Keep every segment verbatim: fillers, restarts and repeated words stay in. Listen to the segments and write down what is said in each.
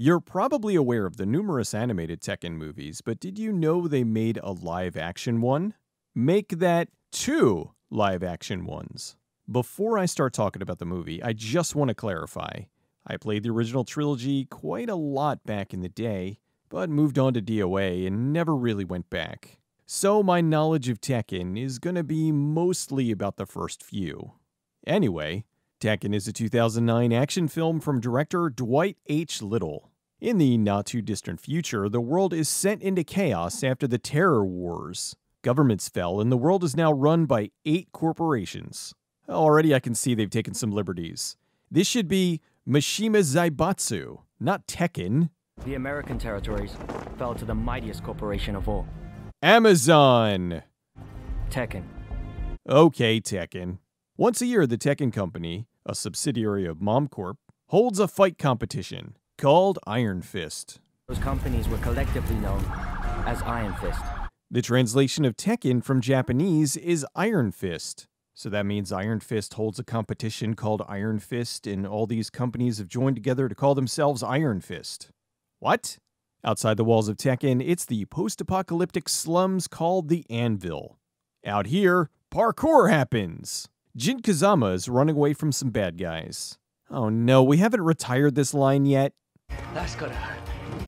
You're probably aware of the numerous animated Tekken movies, but did you know they made a live-action one? Make that two live-action ones. Before I start talking about the movie, I just want to clarify. I played the original trilogy quite a lot back in the day, but moved on to D O A and never really went back. So my knowledge of Tekken is going to be mostly about the first few. Anyway, Tekken is a two thousand nine action film from director Dwight H. Little. In the not-too-distant future, the world is sent into chaos after the Terror Wars. Governments fell, and the world is now run by eight corporations. Already I can see they've taken some liberties. This should be Mishima Zaibatsu, not Tekken. The American territories fell to the mightiest corporation of all. Amazon! Tekken. Okay, Tekken. Once a year, the Tekken Company, a subsidiary of MomCorp, holds a fight competition called Iron Fist. Those companies were collectively known as Iron Fist. The translation of Tekken from Japanese is Iron Fist. So that means Iron Fist holds a competition called Iron Fist, and all these companies have joined together to call themselves Iron Fist. What? Outside the walls of Tekken, it's the post-apocalyptic slums called the Anvil. Out here, parkour happens! Jin Kazama is running away from some bad guys. Oh no, we haven't retired this line yet. That's gonna hurt.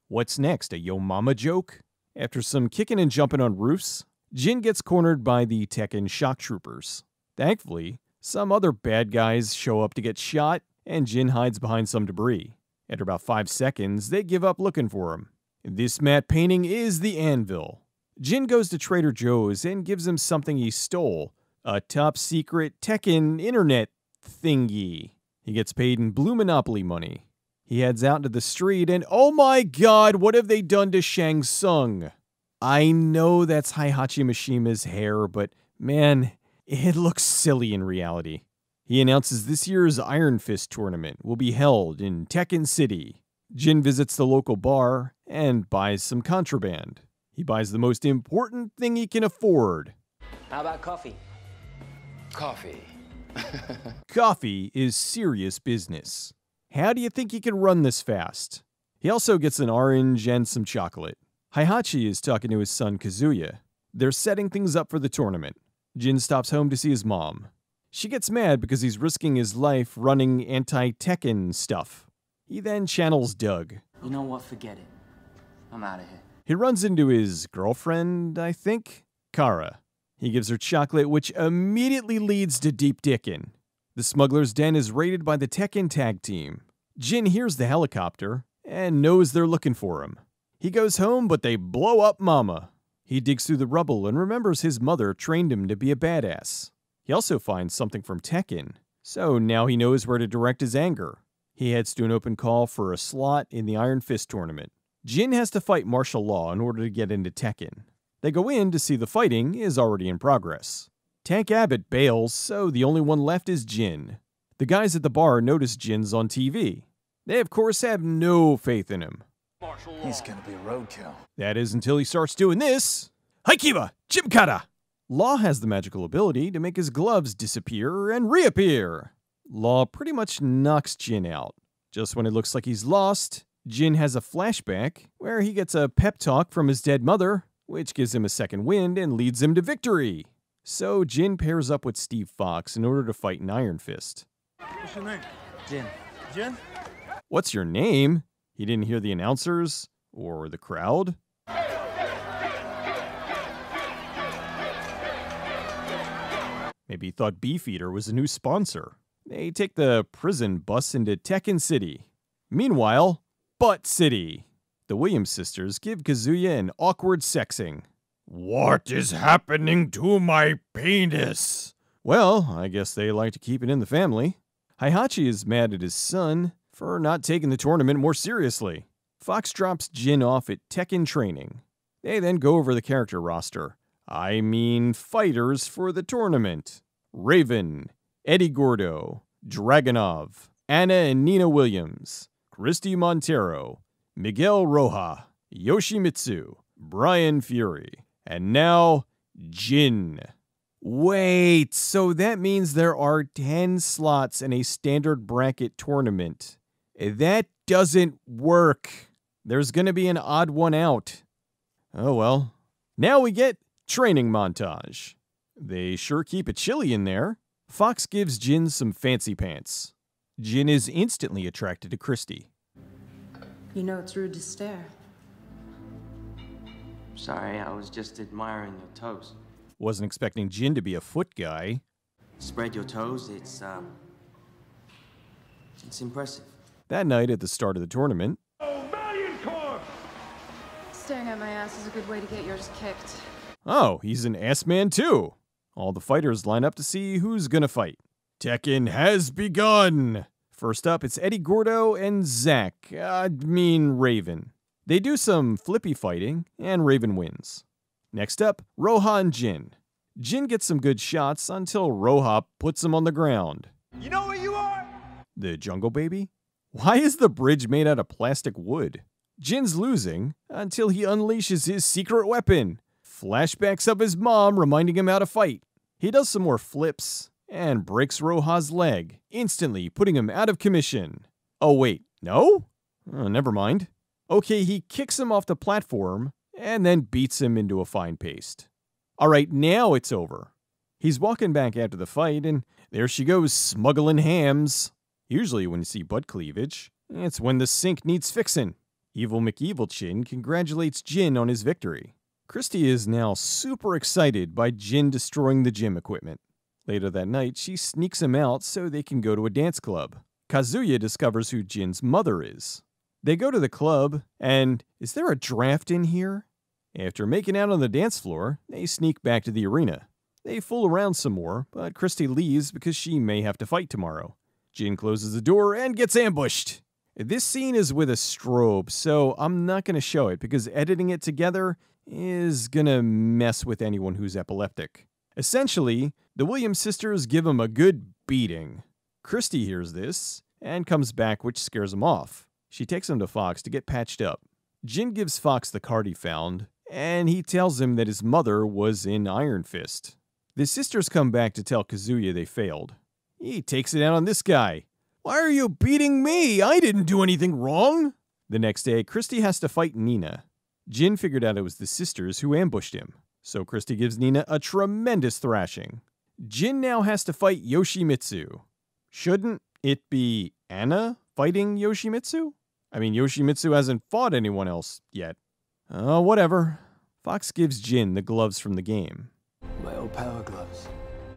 What's next, a yo mama joke? After some kicking and jumping on roofs, Jin gets cornered by the Tekken shock troopers. Thankfully, some other bad guys show up to get shot, and Jin hides behind some debris. After about five seconds, they give up looking for him. This matte painting is the Anvil. Jin goes to Trader Joe's and gives him something he stole, a top-secret Tekken internet thingy. He gets paid in Blue Monopoly money. He heads out into the street and, oh my god, what have they done to Shang Tsung? I know that's Heihachi Mishima's hair, but man, it looks silly in reality. He announces this year's Iron Fist tournament will be held in Tekken City. Jin visits the local bar and buys some contraband. He buys the most important thing he can afford. How about coffee? Coffee. Coffee is serious business. How do you think he can run this fast? He also gets an orange and some chocolate. Heihachi is talking to his son Kazuya. They're setting things up for the tournament. Jin stops home to see his mom. She gets mad because he's risking his life running anti-Tekken stuff. He then channels Doug. You know what? Forget it. I'm out of here. He runs into his girlfriend, I think, Kara. He gives her chocolate, which immediately leads to deep dickin'. The smuggler's den is raided by the Tekken tag team. Jin hears the helicopter and knows they're looking for him. He goes home, but they blow up Mama. He digs through the rubble and remembers his mother trained him to be a badass. He also finds something from Tekken, so now he knows where to direct his anger. He heads to an open call for a slot in the Iron Fist tournament. Jin has to fight Marshall Law in order to get into Tekken. They go in to see the fighting is already in progress. Tank Abbott bails, so the only one left is Jin. The guys at the bar notice Jin's on T V. They, of course, have no faith in him. He's gonna be a roadkill. That is until he starts doing this. Haikiba! Gymkata! Law has the magical ability to make his gloves disappear and reappear. Law pretty much knocks Jin out. Just when it looks like he's lost, Jin has a flashback where he gets a pep talk from his dead mother, which gives him a second wind and leads him to victory. So Jin pairs up with Steve Fox in order to fight an Iron Fist. What's your name? Jin. Jin? What's your name? He didn't hear the announcers or the crowd. Maybe he thought Beefeater was a new sponsor. They take the prison bus into Tekken City. Meanwhile, Butt City. The Williams sisters give Kazuya an awkward sexing. What is happening to my penis? Well, I guess they like to keep it in the family. Heihachi is mad at his son for not taking the tournament more seriously. Fox drops Jin off at Tekken training. They then go over the character roster. I mean fighters for the tournament. Raven, Eddie Gordo, Dragunov, Anna and Nina Williams, Christie Monteiro, Miguel Rocha, Yoshimitsu, Brian Fury, and now Jin. Wait, so that means there are ten slots in a standard bracket tournament. That doesn't work. There's going to be an odd one out. Oh well. Now we get training montage. They sure keep it chilly in there. Fox gives Jin some fancy pants. Jin is instantly attracted to Christie. You know it's rude to stare. Sorry, I was just admiring your toes. Wasn't expecting Jin to be a foot guy. Spread your toes, it's, um... it's impressive. That night at the start of the tournament... Oh, MomCorp! Staring at my ass is a good way to get yours kicked. Oh, he's an ass man too! All the fighters line up to see who's gonna fight. Tekken has begun! First up, it's Eddie Gordo and Zack, I mean Raven. They do some flippy fighting, and Raven wins. Next up, Roha and Jin. Jin gets some good shots until Roha puts him on the ground. You know what you are? The Jungle Baby? Why is the bridge made out of plastic wood? Jin's losing until he unleashes his secret weapon. Flashbacks of his mom reminding him how to fight. He does some more flips and breaks Roha's leg, instantly putting him out of commission. Oh wait, no? Oh, never mind. Okay, he kicks him off the platform and then beats him into a fine paste. All right, now it's over. He's walking back after the fight, and there she goes, smuggling hams. Usually when you see butt cleavage, it's when the sink needs fixing. Evil McEvil Chin congratulates Jin on his victory. Christie is now super excited by Jin destroying the gym equipment. Later that night, she sneaks him out so they can go to a dance club. Kazuya discovers who Jin's mother is. They go to the club, and is there a draft in here? After making out on the dance floor, they sneak back to the arena. They fool around some more, but Christie leaves because she may have to fight tomorrow. Jin closes the door and gets ambushed. This scene is with a strobe, so I'm not going to show it because editing it together is going to mess with anyone who's epileptic. Essentially, the Williams sisters give him a good beating. Christie hears this and comes back, which scares him off. She takes him to Fox to get patched up. Jin gives Fox the card he found, and he tells him that his mother was in Iron Fist. The sisters come back to tell Kazuya they failed. He takes it out on this guy. Why are you beating me? I didn't do anything wrong! The next day, Christie has to fight Nina. Jin figured out it was the sisters who ambushed him, so Christie gives Nina a tremendous thrashing. Jin now has to fight Yoshimitsu. Shouldn't it be Anna fighting Yoshimitsu? I mean, Yoshimitsu hasn't fought anyone else yet. Oh, uh, whatever. Fox gives Jin the gloves from the game. My old power gloves.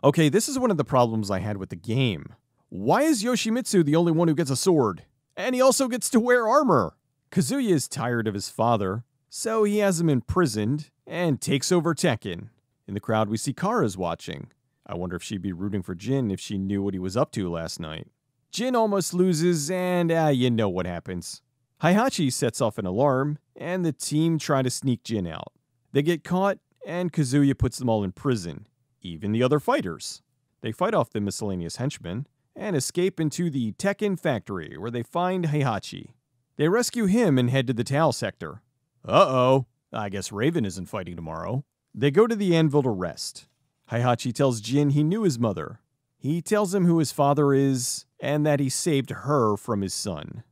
Okay, this is one of the problems I had with the game. Why is Yoshimitsu the only one who gets a sword? And he also gets to wear armor! Kazuya is tired of his father, so he has him imprisoned and takes over Tekken. In the crowd, we see Kara's watching. I wonder if she'd be rooting for Jin if she knew what he was up to last night. Jin almost loses, and ah, uh, you know what happens. Heihachi sets off an alarm, and the team try to sneak Jin out. They get caught, and Kazuya puts them all in prison, even the other fighters. They fight off the miscellaneous henchmen, and escape into the Tekken factory, where they find Heihachi. They rescue him and head to the Tau sector. Uh-oh, I guess Raven isn't fighting tomorrow. They go to the anvil to rest. Heihachi tells Jin he knew his mother. He tells him who his father is, and that he saved her from his son.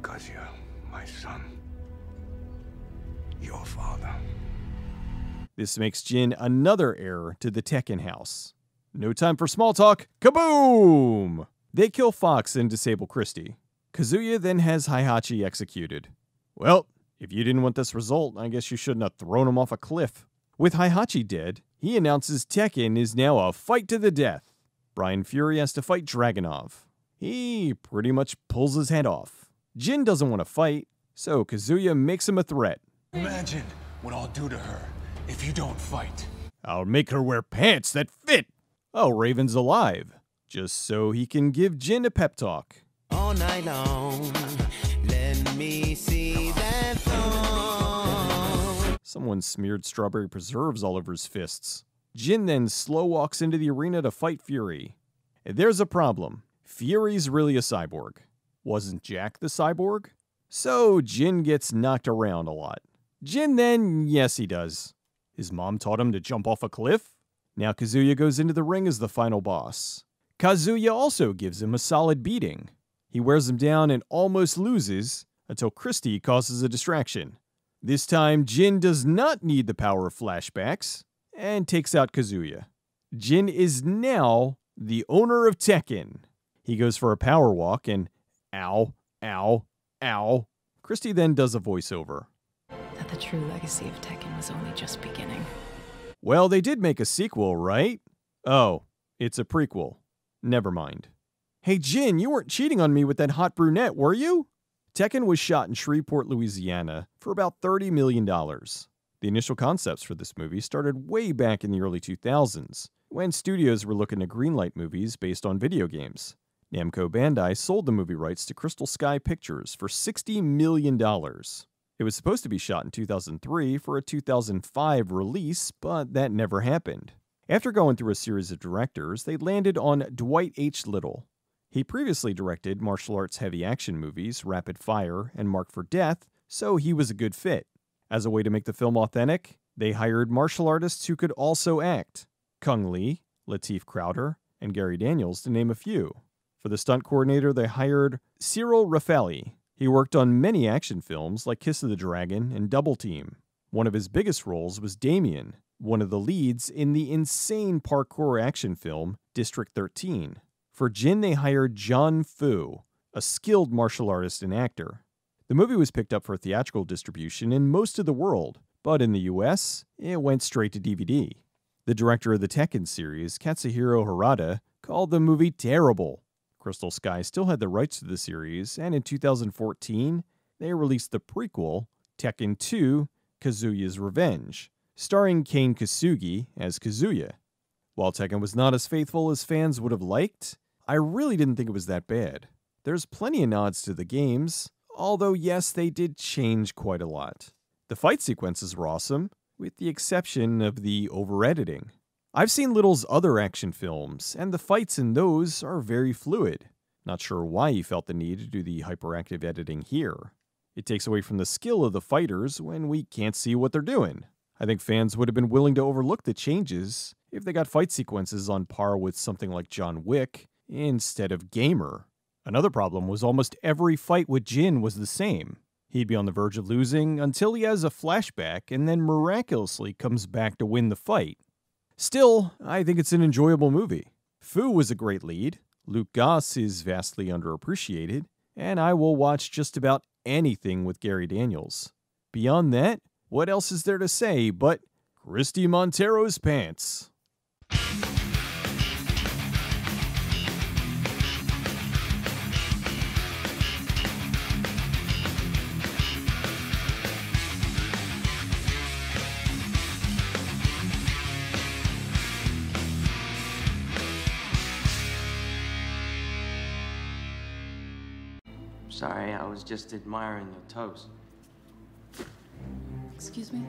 Kazuya, my son. Your father. This makes Jin another heir to the Tekken house. No time for small talk. Kaboom! They kill Fox and disable Christie. Kazuya then has Heihachi executed. Well, if you didn't want this result, I guess you shouldn't have thrown him off a cliff. With Heihachi dead, he announces Tekken is now a fight to the death. Brian Fury has to fight Dragunov. He pretty much pulls his head off. Jin doesn't want to fight, so Kazuya makes him a threat. Imagine what I'll do to her if you don't fight. I'll make her wear pants that fit. Oh, Raven's alive. Just so he can give Jin a pep talk. All night long, let me see that thong. Someone smeared strawberry preserves all over his fists. Jin then slow walks into the arena to fight Fury. There's a problem. Fury's really a cyborg. Wasn't Jack the cyborg? So Jin gets knocked around a lot. Jin then, yes he does. His mom taught him to jump off a cliff? Now Kazuya goes into the ring as the final boss. Kazuya also gives him a solid beating. He wears him down and almost loses, until Christie causes a distraction. This time, Jin does not need the power of flashbacks, and takes out Kazuya. Jin is now the owner of Tekken. He goes for a power walk and ow, ow, ow. Christie then does a voiceover. That the true legacy of Tekken was only just beginning. Well, they did make a sequel, right? Oh, it's a prequel. Never mind. Hey Jin, you weren't cheating on me with that hot brunette, were you? Tekken was shot in Shreveport, Louisiana for about thirty million dollars. The initial concepts for this movie started way back in the early two thousands, when studios were looking to greenlight movies based on video games. Namco Bandai sold the movie rights to Crystal Sky Pictures for sixty million dollars. It was supposed to be shot in two thousand three for a two thousand five release, but that never happened. After going through a series of directors, they landed on Dwight H. Little. He previously directed martial arts heavy action movies Rapid Fire and Mark for Death, so he was a good fit. As a way to make the film authentic, they hired martial artists who could also act. Kung Lee, Lateef Crowder, and Gary Daniels, to name a few. For the stunt coordinator, they hired Cyril Raffelli. He worked on many action films like Kiss of the Dragon and Double Team. One of his biggest roles was Damien, one of the leads in the insane parkour action film District thirteen. For Jin, they hired John Fu, a skilled martial artist and actor. The movie was picked up for theatrical distribution in most of the world, but in the U S, it went straight to D V D. The director of the Tekken series, Katsuhiro Harada, called the movie terrible. Crystal Sky still had the rights to the series, and in two thousand fourteen, they released the prequel, Tekken two, Kazuya's Revenge, starring Kane Kasugi as Kazuya. While Tekken was not as faithful as fans would have liked, I really didn't think it was that bad. There's plenty of nods to the games, although yes, they did change quite a lot. The fight sequences were awesome, with the exception of the over-editing. I've seen Little's other action films, and the fights in those are very fluid. Not sure why he felt the need to do the hyperactive editing here. It takes away from the skill of the fighters when we can't see what they're doing. I think fans would have been willing to overlook the changes if they got fight sequences on par with something like John Wick, instead of Gamer. Another problem was almost every fight with Jin was the same. He'd be on the verge of losing until he has a flashback and then miraculously comes back to win the fight. Still, I think it's an enjoyable movie. Fu was a great lead, Luke Goss is vastly underappreciated, and I will watch just about anything with Gary Daniels. Beyond that, what else is there to say but Christie Monteiro's pants? Sorry, I was just admiring your toes. Excuse me?